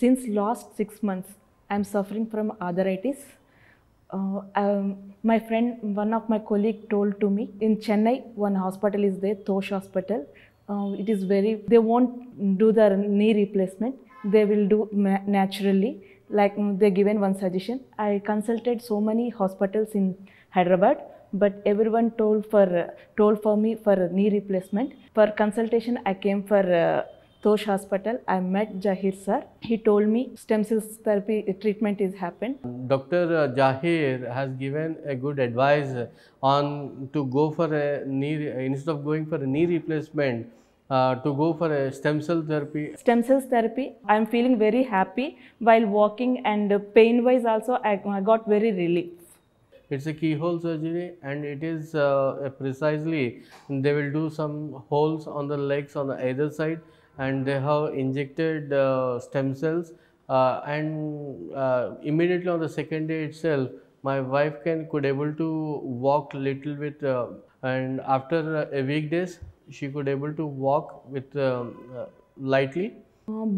Since last 6 months, I'm suffering from arthritis. My friend, one of my colleague told to me, in Chennai, one hospital is there, Tosh Hospital. They won't do the knee replacement. They will do naturally. Like they given one suggestion. I consulted so many hospitals in Hyderabad, but everyone told for me for knee replacement. For consultation, I came for Tosh Hospital. I met Jaheer sir. He told me stem cell therapy treatment is happened. Dr. Jaheer has given a good advice on to go for a knee, instead of going for a knee replacement, to go for a stem cell therapy. Stem cell therapy, I am feeling very happy while walking, and pain-wise also I got very relief. It's a keyhole surgery, and it is precisely, they will do some holes on the legs on either side, and they have injected stem cells, and immediately on the second day itself, my wife could able to walk little bit, and after a weekdays, she could able to walk with lightly.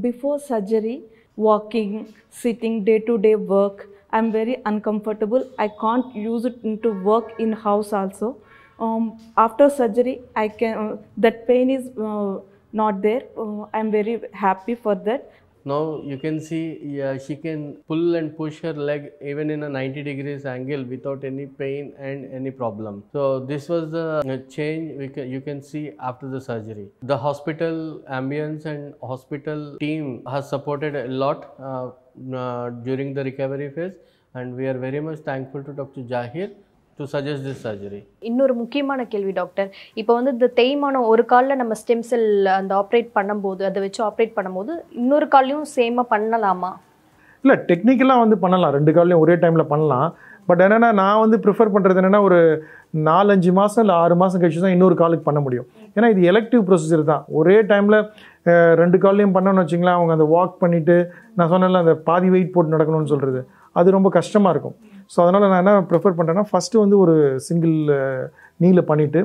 Before surgery, walking, sitting, day-to-day work, I'm very uncomfortable. I can't use it to work in house also. After surgery, I can. That pain is not there. I'm very happy for that. Now you can see, yeah, she can pull and push her leg even in a 90 degrees angle without any pain and any problem. So this was the change you can see after the surgery. The hospital ambience and hospital team has supported a lot during the recovery phase, and we are very much thankful to Dr. Jaheer to suggest this surgery. இன்னொரு முக்கியமான கேள்வி doctor, இப்போ வந்து இந்த தேய்மானம் ஒரு கால்ல நம்ம ஸ்டெம் செல் அந்த ஆபரேட் பண்ணும்போது, அதை வச்சு ஆபரேட் பண்ணும்போது இன்னொரு கால்லையும் சேமா பண்ணலாமா? இல்ல, டெக்னிக்கலா வந்து பண்ணலாம், ரெண்டு கால்லையும் ஒரே டைம்ல பண்ணலாம். பட் என்னன்னா நான் வந்து பிரெஃபர் பண்றது என்னன்னா ஒரு 4-5 மாசம் இல்ல 6 மாசம் கழிச்சு தான் இன்னொரு காலுக்கு பண்ண முடியும். ஏன்னா இது எலெக்டிவ் ப்ரொசீஜர் தான். ஒரே டைம்ல ரெண்டு கால்லையும் பண்ணனும்னு வெச்சீங்களா அவங்க அந்த வாக் பண்ணிட்டு நான் சொன்னேன்ல அந்த பாதி weight போட்டு நடக்கணும்னு சொல்றது அது ரொம்ப கஷ்டமா இருக்கும். ஸோ அதனால் நான் என்ன ப்ரிஃபர் பண்ணுறேன்னா ஃபஸ்ட்டு வந்து ஒரு சிங்கிள் நீலில் பண்ணிவிட்டு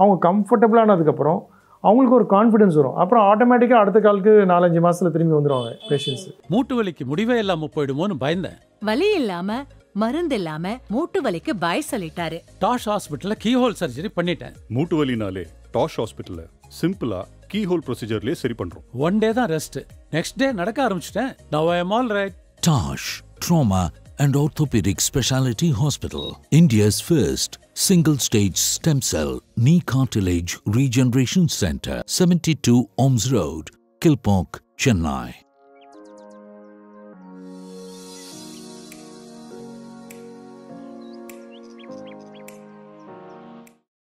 அவங்க கம்ஃபர்டபுளானதுக்கப்புறம் அவங்களுக்கு ஒரு கான்ஃபிடன்ஸ் வரும். அப்புறம் ஆட்டோமேட்டிக்காக அடுத்த காலுக்கு 4-5 மாதத்தில் திரும்பி வந்துடுவாங்க பேஷண்ட்ஸ். மூட்டு வலிக்கு முடிவே இல்லாமல் போயிடுமோன்னு பயந்தேன். வலி இல்லாமல் மருந்து இல்லாமல் மூட்டு வலிக்கு பாய் சொல்லிட்டாரு. டாஷ் ஹாஸ்பிட்டலில் கீஹோல் சர்ஜரி பண்ணிட்டேன். மூட்டு வலினாலே டாஷ் ஹாஸ்பிட்டலில் சிம்பிளாக கீஹோல் ப்ரொசீஜர்லேயே சரி பண்ணுறோம். 1 டே தான் ரெஸ்ட்டு, நெக்ஸ்ட் டே நடக்க ஆரம்பிச்சிட்டேன். Now I am all right. Dash trauma and Orthopedic Speciality Hospital, India's first single-stage stem cell knee cartilage regeneration center, 72 Ohms Road, Kilpok, Chennai.